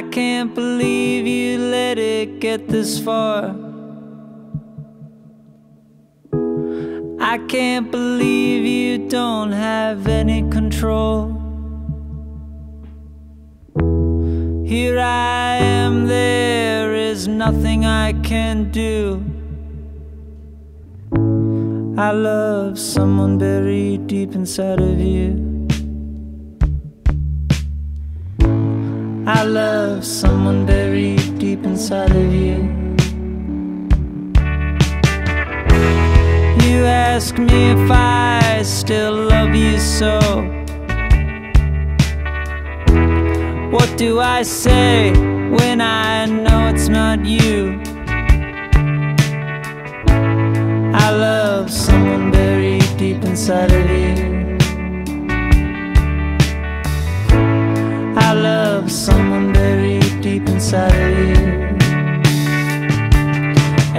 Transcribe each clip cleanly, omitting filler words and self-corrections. I can't believe you let it get this far. I can't believe you don't have any control. Here I am, there is nothing I can do. I love someone buried deep inside of you. I love someone buried deep inside of you. You ask me if I still love you so. What do I say when I know it's not you? I love someone buried deep inside of you. I love someone buried deep inside of you.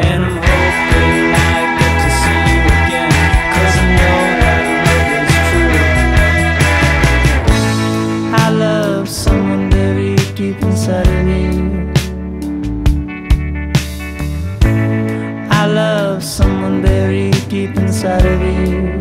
And I'm hoping I get to see you again, 'cause I know that love is true. I love someone buried deep inside of you. I love someone buried deep inside of you.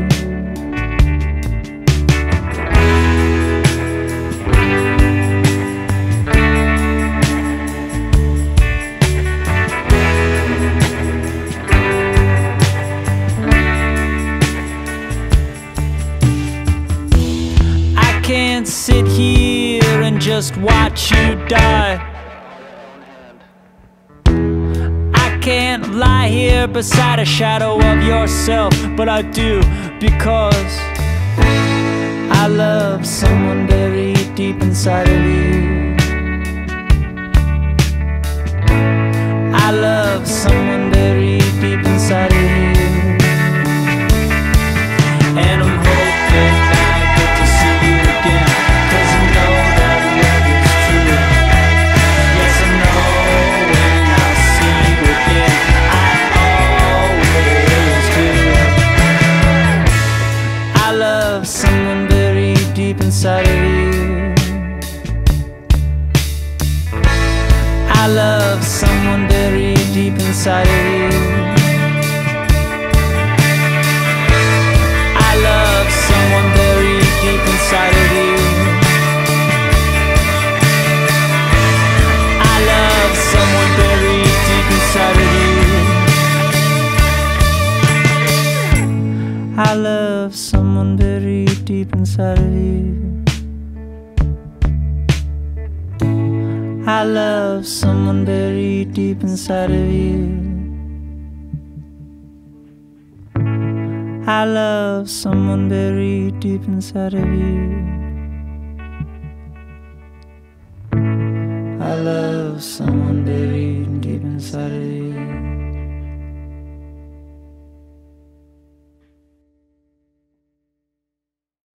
I can't sit here and just watch you die. I can't lie here beside a shadow of yourself, but I do, because I love someone buried deep inside of you. I love someone buried deep inside of you. And I'm hoping I get to see you again, 'cause I know that love is true. Yes, I know when I see you again, I always do. I love someone buried deep inside of you. I love someone buried deep inside of you. I love someone buried deep inside of you. I love someone buried deep inside of you. I love someone buried deep inside of you. I love someone buried deep inside of you. I love someone buried deep inside of you. I love someone buried deep inside of you.